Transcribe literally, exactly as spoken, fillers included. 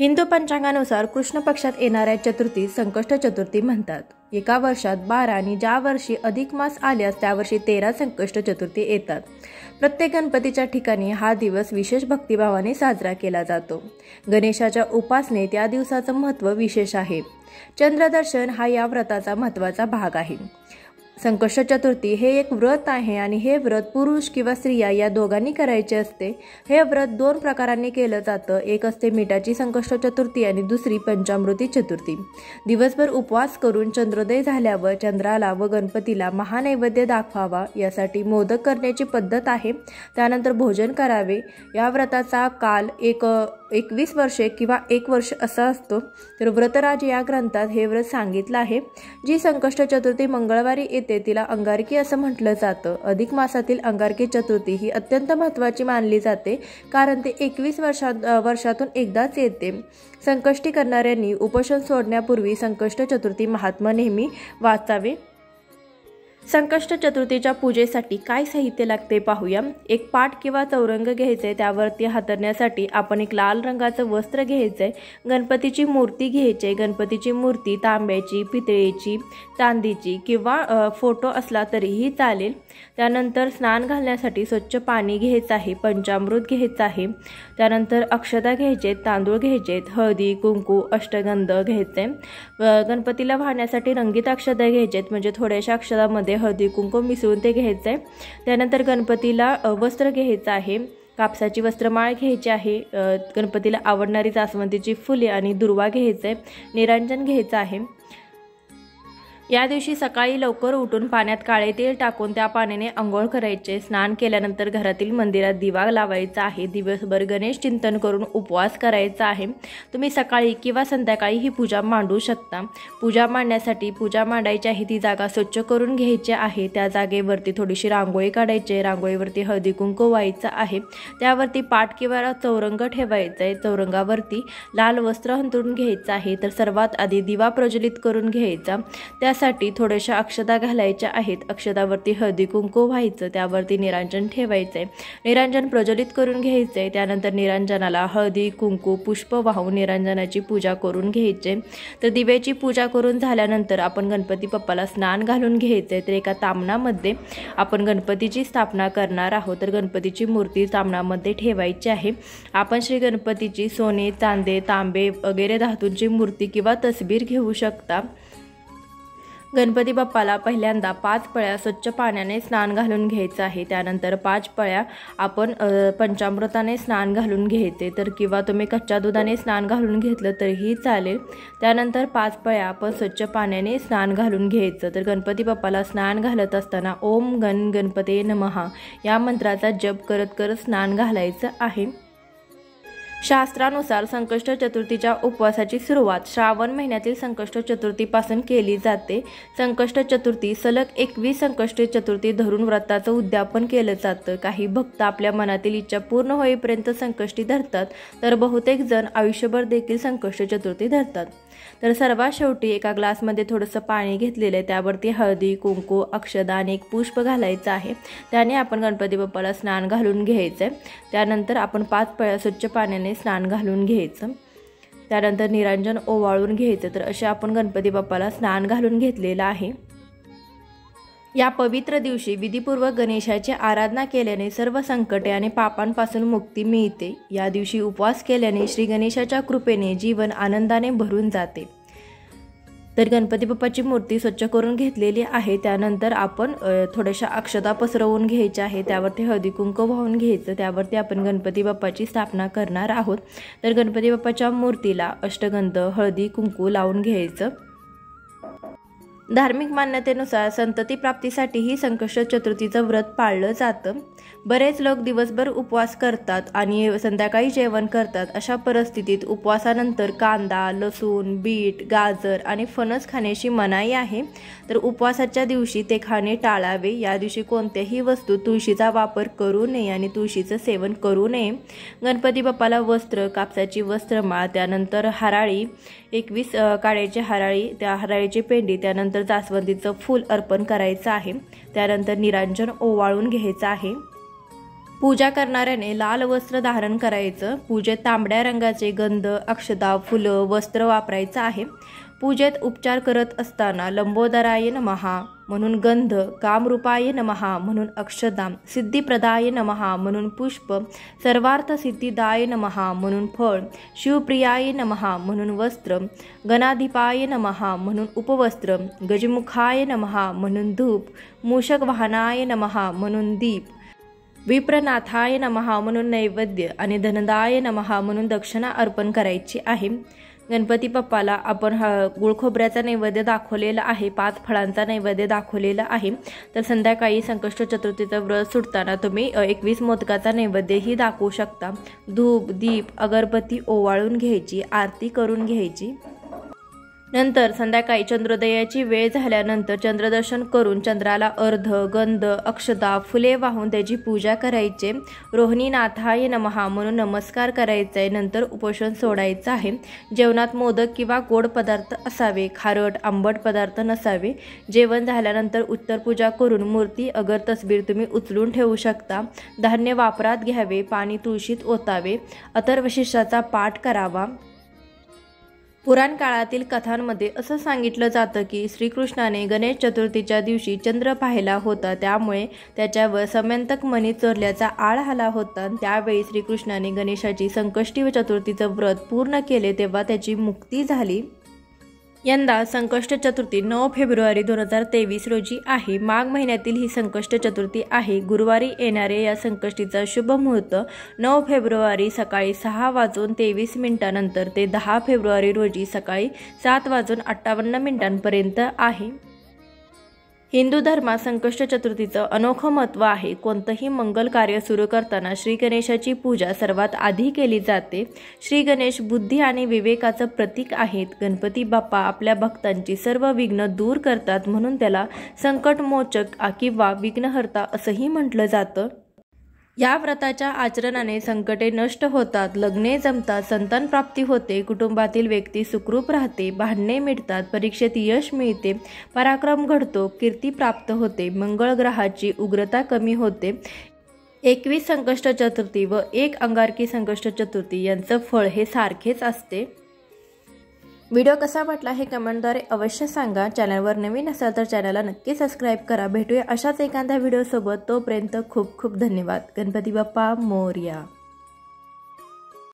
हिंदू पंचांगानुसार कृष्ण पक्षात येणाऱ्या चतुर्थी संकष्ट चतुर्थी म्हणतात. एका वर्षात बारा आणि ज्या वर्षी अधिक मास आल्यास त्या वर्षी तेरा संकष्ट चतुर्थी येतात. प्रत्येक गणपतीच्या ठिकाणी हा दिवस विशेष भक्तिभावाने साजरा केला जातो. गणेशाच्या उपासनेत या दिवसाचं महत्त्व विशेष आहे. चंद्रदर्शन हा या व्रताचा महत्त्वाचा भाग आहे. संकष्ट चतुर्थी हे एक व्रत आहे आणि हे व्रत पुरुष किंवा स्त्रिया या दोघांनी करायचे असते. हे व्रत दोन प्रकारांनी केलं जातं. एक असते मिठाची संकष्ट चतुर्थी आणि दुसरी पंचामृती चतुर्थी. दिवसभर उपवास करून चंद्रोदय झाल्यावर चंद्राला व गणपतीला महानैवेद्य दाखवावा यासाठी मोदक करण्याची पद्धत आहे. त्यानंतर भोजन करावे. या व्रताचा काल एक एकवीस वर्षे किंवा एक वर्ष असा असतो. तर व्रतराज या ग्रंथात हे व्रत सांगितलं आहे. जी संकष्ट चतुर्थी मंगळवारी येते तिला अंगारकी असं म्हटलं जातं. अधिक मासातील अंगारकी चतुर्थी ही अत्यंत महत्त्वाची मानली जाते, कारण ते एकवीस वर्षात वर्षातून एकदाच येते. संकष्टी करणाऱ्यांनी उपोषण सोडण्यापूर्वी संकष्ट चतुर्थी महात्मा नेहमी वाचावे. संकष्ट चतुर्थीच्या पूजेसाठी काय साहित्य लागते पाहूया. एक पाट किंवा चौरंग घ्यायचे. त्यावरती हातरण्यासाठी आपण एक लाल रंगाचं वस्त्र घ्यायचंय. गणपतीची मूर्ती घ्यायची. गणपतीची मूर्ती तांब्याची, पितळेची, चांदीची किंवा फोटो असला तरीही चालेल. त्यानंतर स्नान घालण्यासाठी स्वच्छ पाणी घ्यायचं आहे. पंचामृत घ्यायचं आहे. त्यानंतर अक्षता घ्यायचे. तांदूळ घ्यायचे. हळदी, कुंकू, अष्टगंध घ्यायचे. गणपतीला वाहण्यासाठी रंगीत अक्षता घ्यायचे. म्हणजे थोड्याशा अक्षतामध्ये हळदी कुंकू मिसळून ते घ्यायचंय. त्यानंतर गणपतीला वस्त्र घ्यायचं आहे. कापसाची वस्त्रमाळ घ्यायची आहे. गणपतीला आवडणारी जास्वंदीची फुले आणि दुर्वा घ्यायचंय. निरांजन घ्यायचं आहे. या दिवशी सकाळी लवकर उठून पाण्यात काळे तेल टाकून त्या पाण्याने अंघोळ करायचे. स्नान केल्यानंतर घरातील मंदिरात दिवा लावायचा आहे. दिवसभर गणेश चिंतन करून उपवास करायचा आहे. तुम्ही सकाळी किंवा संध्याकाळी ही पूजा मांडू शकता. पूजा मांडण्यासाठी पूजा मांडायची आहे ती जागा स्वच्छ करून घ्यायची आहे. त्या जागेवरती थोडीशी रांगोळी काढायची. रांगोळीवरती हळदी कुंकू व्हायचं आहे. त्यावरती पाट किंवा चौरंग ठेवायचं आहे. चौरंगावरती लाल वस्त्र अंथरून घ्यायचं आहे. तर सर्वात आधी दिवा प्रज्वलित करून घ्यायचा. त्या साठी थोड्याशा अक्षता घालायच्या आहेत. अक्षतावरती हळदी कुंकू व्हायचं. त्यावरती निरांजन ठेवायचंय. निरांजन प्रज्वलित करून घ्यायचंय. त्यानंतर निरांजनाला हळदी कुंकू पुष्प वाहून निरांजनाची पूजा करून घ्यायचे. तर दिव्याची पूजा करून झाल्यानंतर आपण गणपती बाप्पाला स्नान घालून घ्यायचंय. तर एका तांबणामध्ये आपण गणपतीची स्थापना करणार आहोत. तर गणपतीची मूर्ती तांबणामध्ये ठेवायची आहे. आपण श्री गणपतीची सोने, चांदे, तांबे वगैरे धातूंची मूर्ती किंवा तस्बीर घेऊ शकता. गणपती बाप्पाला पहिल्यांदा पाच पळ्या स्वच्छ पाण्याने स्नान घालून घ्यायचं आहे. त्यानंतर पाच पळ्या आपण पंचामृताने स्नान घालून घ्यायचे. तर किंवा तुम्ही कच्च्या दुधाने स्नान घालून घेतलं तरीही चालेल. त्यानंतर पाच पळ्या आपण स्वच्छ पाण्याने स्नान घालून घ्यायचं. तर गणपती बाप्पाला स्नान घालत असताना ओम गण गणपते नमः या मंत्राचा जप करत करत स्नान घालायचं आहे. शास्त्रानुसार संकष्ट चतुर्थीच्या उपवासाची सुरुवात श्रावण महिन्यातील संकष्ट चतुर्थीपासून केली जाते. संकष्ट चतुर्थी सलग एकवीस संकष्ट चतुर्थी धरून व्रताचं उद्यापन केलं जातं. काही भक्त आपल्या मनातील इच्छा पूर्ण होईपर्यंत संकष्टी धरतात, तर बहुतेक जण आयुष्यभर देखील संकष्ट चतुर्थी धरतात. तर सर्वात शेवटी एका ग्लासमध्ये थोडंसं पाणी घेतलेलं आहे. त्यावरती हळदी कुंकू अक्षदा आणि एक पुष्प घालायचं आहे. त्याने आपण गणपती बाप्पाला स्नान घालून घ्यायचं आहे. त्यानंतर आपण पाच पळ्या स्वच्छ पाण्याने स्नान घालून घ्यायचं. त्यानंतर निरांजन ओवाळून घ्यायचं. तर असे आपण गणपती बाप्पाला स्नान घालून घेतलेलं आहे. या पवित्र दिवशी विधीपूर्वक गणेशाची आराधना केल्याने सर्व संकटे आणि पापांपासून मुक्ती मिळते. या दिवशी उपवास केल्याने श्री गणेशाच्या कृपेने जीवन आनंदाने भरून जाते. तर गणपती बाप्पाची मूर्ती स्वच्छ करून घेतलेली आहे. त्यानंतर आपण थोड्याशा अक्षता पसरवून घ्यायच्या आहे. त्यावरती हळदी कुंकू वाहून घ्यायचं. त्यावरती आपण गणपती बाप्पाची स्थापना करणार आहोत. तर गणपती बाप्पाच्या मूर्तीला अष्टगंध हळदी कुंकू लावून घ्यायचं. धार्मिक मान्यतेनुसार संतती प्राप्तीसाठीही संकष्ट चतुर्थीचं व्रत पाळलं जातं. बरेच लोक दिवसभर उपवास करतात आणि संध्याकाळी जेवण करतात. अशा परिस्थितीत उपवासानंतर कांदा, लसूण, बीट, गाजर आणि फणस खाण्याची मनाई आहे. तर उपवासाच्या दिवशी ते खाणे टाळावे. या दिवशी कोणत्याही वस्तू तुळशीचा वापर करू नये आणि तुळशीचं सेवन करू नये. गणपती बाप्पाला वस्त्र, कापसाची वस्त्रमाळ, त्यानंतर हराळी, एकवीस काड्याची हराळी, त्या हराळीची पेंडी, त्यानंतर जास्वंदीचं फूल अर्पण करायचं आहे. त्यानंतर निरांजन ओवाळून घ्यायचं आहे. पूजा करणाऱ्याने लाल वस्त्र धारण करायचं। पूजेत तांबड्या रंगाचे गंध, अक्षता, फुलं, वस्त्र वापरायचं आहे। पूजेत उपचार करत असताना लंबोदराय नमः म्हणून गंध, कामरूपाय नमः म्हणून अक्षता, सिद्धिप्रदाय नमः म्हणून पुष्प, सर्वार्थ सिद्धिदाय नमः म्हणून फळ, शिवप्रियाय नमः म्हणून वस्त्र, गणाधिपाय नमः म्हणून उपवस्त्र, गजमुखाय नमः म्हणून धूप, मूषक वाहनाय नमः म्हणून दीप, विप्रनाथाय नमः म्हणून नैवेद्य आणि धनदाय नमः म्हणून दक्षिणा अर्पण करायची आहे। गणपती बाप्पाला आपण गुळ खोबऱ्याचा नैवेद्य दाखवलेला आहे, पाच फळांचा नैवेद्य दाखवलेला आहे। तर संध्याकाळी संकष्ट चतुर्थीचं व्रत सुटताना तुम्ही एकवीस मोदकाचा नैवेद्यही दाखवू शकता। धूप, दीप, अगरबत्ती ओवाळून घ्यायची, आरती करून घ्यायची। नंतर संध्याकाळी चंद्रोदयाची वेळ झाल्यानंतर चंद्रदर्शन करून चंद्राला अर्ध, गंध, अक्षता, फुले वाहून त्याची पूजा करायचे। रोहिणीनाथाय नमः म्हणून नमस्कार करायचा आहे। नंतर उपोषण सोडायचं आहे। जेवणात मोदक किंवा गोड पदार्थ असावे, खारट आंबट पदार्थ नसावे। जेवण झाल्यानंतर उत्तर पूजा करून मूर्ती अगर तस्बीर तुम्ही उचलून ठेवू शकता। धान्य वापरात घ्यावे, पाणी तुळशीत ओतावे, अथर्वशीर्षाचा पाठ करावा। पुराण काळातील कथांमध्ये असं सांगितलं जातं की श्रीकृष्णाने गणेश चतुर्थीच्या दिवशी चंद्र पाहिला होता, त्यामुळे त्याच्यावर समयंतक मणी चोरल्याचा आळ आला होता। त्यावेळी श्रीकृष्णाने गणेशाची संकष्टी व चतुर्थीचं व्रत पूर्ण केले, तेव्हा त्याची मुक्ती झाली। यंदा संकष्ट चतुर्थी नऊ फेब्रुवारी दोन हजार तेवीस रोजी आहे। माघ महिन्यातील ही संकष्ट चतुर्थी आहे। गुरुवारी येणारे या संकष्टीचा शुभ मुहूर्त नऊ फेब्रुवारी सकाळी सहा वाजून तेवीस मिनिटांनंतर ते दहा फेब्रुवारी रोजी सकाळी सात वाजून अठ्ठावन्न मिनिटांपर्यंत आहे। हिंदू धर्मात संकष्ट चतुर्थीचं अनोखं महत्त्व आहे। कोणतंही मंगल कार्य सुरू करताना श्री गणेशाची पूजा सर्वात आधी केली जाते। श्री गणेश बुद्धी आणि विवेकाचं प्रतीक आहेत। गणपती बाप्पा आपल्या भक्तांची सर्व विघ्न दूर करतात, म्हणून त्याला संकटमोचक किंवा विघ्नहर्ता असंही म्हटलं जातं। या व्रताच्या आचरणाने संकटे नष्ट होतात, लग्ने जमतात, संतान प्राप्ती होते, कुटुंबातील व्यक्ती सुखरूप राहते, भांडणे मिटतात, परीक्षेत यश मिळते, पराक्रम घडतो, कीर्ती प्राप्त होते, मंगळ ग्रहाची उग्रता कमी होते। एकवीस संकष्ट चतुर्थी व एक अंगारकी संकष्ट चतुर्थी यांचं फळ हे सारखेच असते। व्हिडिओ कसा वाटला हे कमेंटद्वारे अवश्य सांगा। चॅनलवर नवीन असाल तर चॅनलला नक्की सबस्क्राईब करा। भेटूया अशाच एखाद्या व्हिडिओसोबत, तोपर्यंत खूप खूप धन्यवाद। गणपती बाप्पा मोरया।